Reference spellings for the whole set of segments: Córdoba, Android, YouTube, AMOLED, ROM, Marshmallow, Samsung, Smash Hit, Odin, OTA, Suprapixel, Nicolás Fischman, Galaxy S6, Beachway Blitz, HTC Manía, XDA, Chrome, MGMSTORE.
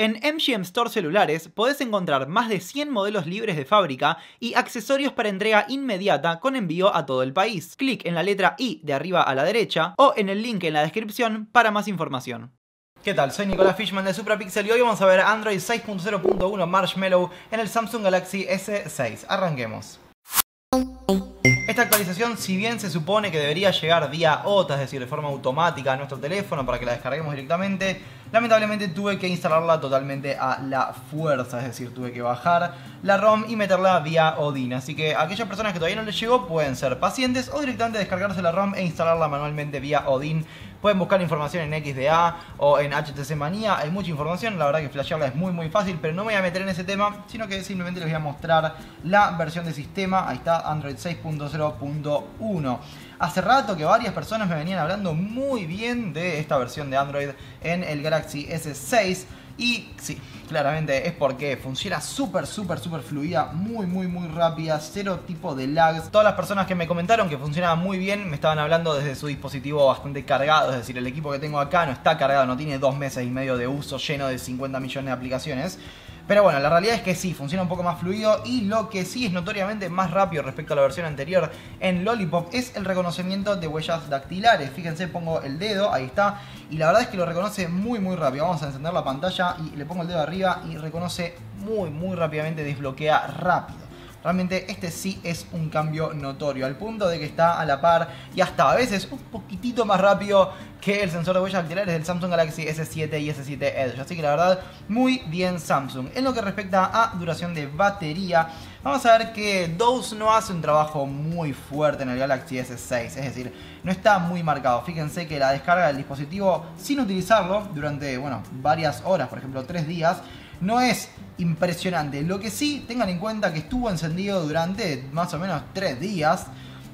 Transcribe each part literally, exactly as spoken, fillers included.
En M G M Store Celulares podés encontrar más de cien modelos libres de fábrica y accesorios para entrega inmediata con envío a todo el país. Clic en la letra I de arriba a la derecha o en el link en la descripción para más información. ¿Qué tal? Soy Nicolás Fischman de Suprapixel y hoy vamos a ver Android seis punto cero punto uno Marshmallow en el Samsung Galaxy S seis. Arranquemos. Esta actualización, si bien se supone que debería llegar vía O T A, es decir, de forma automática a nuestro teléfono para que la descarguemos directamente, lamentablemente tuve que instalarla totalmente a la fuerza, es decir, tuve que bajar la ROM y meterla vía Odin. Así que aquellas personas que todavía no les llegó pueden ser pacientes o directamente descargarse la ROM e instalarla manualmente vía Odin. Pueden buscar información en X D A o en H T C Manía, hay mucha información, la verdad que flashearla es muy muy fácil, pero no me voy a meter en ese tema, sino que simplemente les voy a mostrar la versión de sistema. Ahí está, Android seis punto cero punto uno. Hace rato que varias personas me venían hablando muy bien de esta versión de Android en el Galaxy S seis. Y sí, claramente es porque funciona súper, súper, súper fluida, muy, muy, muy rápida, cero tipo de lags. Todas las personas que me comentaron que funcionaba muy bien me estaban hablando desde su dispositivo bastante cargado. Es decir, el equipo que tengo acá no está cargado, no tiene dos meses y medio de uso lleno de cincuenta millones de aplicaciones. Pero bueno, la realidad es que sí, funciona un poco más fluido y lo que sí es notoriamente más rápido respecto a la versión anterior en Lollipop es el reconocimiento de huellas dactilares. Fíjense, pongo el dedo, ahí está, y la verdad es que lo reconoce muy muy rápido. Vamos a encender la pantalla y le pongo el dedo arriba y reconoce muy muy rápidamente, desbloquea rápido. Realmente este sí es un cambio notorio, al punto de que está a la par y hasta a veces un poquitito más rápido que el sensor de huellas dactilares del Samsung Galaxy S siete y S siete Edge. Así que la verdad, muy bien Samsung. En lo que respecta a duración de batería, vamos a ver que D O S no hace un trabajo muy fuerte en el Galaxy S seis, es decir, no está muy marcado. Fíjense que la descarga del dispositivo sin utilizarlo durante, bueno, varias horas, por ejemplo tres días, no es impresionante. Lo que sí, tengan en cuenta que estuvo encendido durante más o menos tres días,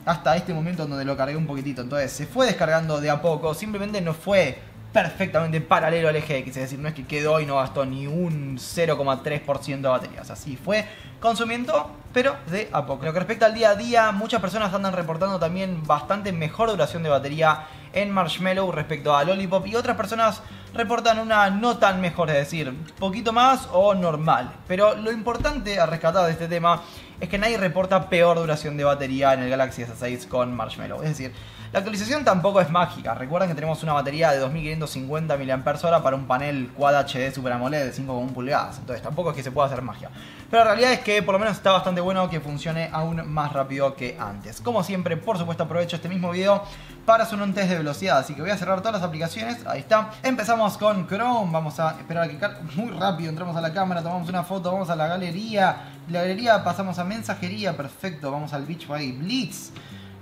hasta este momento donde lo cargué un poquitito. Entonces se fue descargando de a poco, simplemente no fue perfectamente paralelo al eje X, es decir, no es que quedó y no gastó ni un cero coma tres por ciento de batería. O sea, sí fue consumiendo, pero de a poco. En lo que respecta al día a día, muchas personas andan reportando también bastante mejor duración de batería en Marshmallow respecto a Lollipop, y otras personas reportan una no tan mejor, es decir, poquito más o normal. Pero lo importante a rescatar de este tema es que nadie reporta peor duración de batería en el Galaxy S seis con Marshmallow. Es decir, la actualización tampoco es mágica. Recuerden que tenemos una batería de dos mil quinientos cincuenta miliampères hora para un panel Quad H D Super AMOLED de cinco coma uno pulgadas. Entonces tampoco es que se pueda hacer magia. Pero la realidad es que por lo menos está bastante bueno que funcione aún más rápido que antes. Como siempre, por supuesto, aprovecho este mismo video para hacer un test de velocidad. Así que voy a cerrar todas las aplicaciones. Ahí está. Empezamos con Chrome. Vamos a esperar a que cargue muy rápido. Entramos a la cámara, tomamos una foto, vamos a la galería. La galería pasamos a mensajería, perfecto, vamos al Beachway Blitz.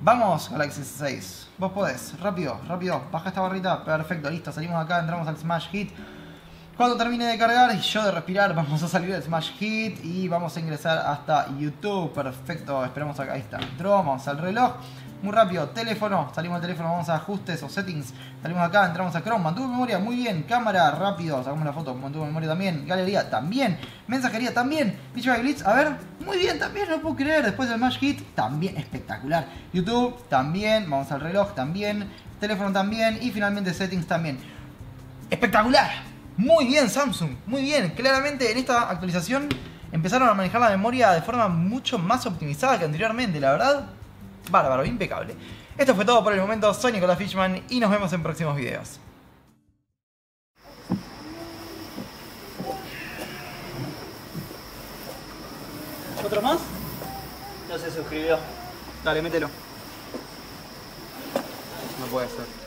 Vamos, Galaxy S seis, vos podés, rápido, rápido, baja esta barrita, perfecto, listo, salimos acá, entramos al Smash Hit. Cuando termine de cargar y yo de respirar, vamos a salir del Smash Hit y vamos a ingresar hasta YouTube, perfecto, esperamos acá, ahí está, entró, vamos al reloj. Muy rápido, teléfono, salimos del teléfono, vamos a ajustes o settings, salimos acá, entramos a Chrome, mantuvo memoria, muy bien, cámara, rápido, sacamos la foto, mantuvo memoria también, galería también, mensajería también, Beachway Blitz, a ver, muy bien también, no puedo creer, después del Smash Hit, también, espectacular, YouTube también, vamos al reloj también, teléfono también y finalmente settings también, espectacular, muy bien Samsung, muy bien, claramente en esta actualización empezaron a manejar la memoria de forma mucho más optimizada que anteriormente, la verdad. Bárbaro, impecable. Esto fue todo por el momento, soy Nicolás Fischman y nos vemos en próximos videos. ¿Otro más? No se suscribió. Dale, mételo. No puede ser.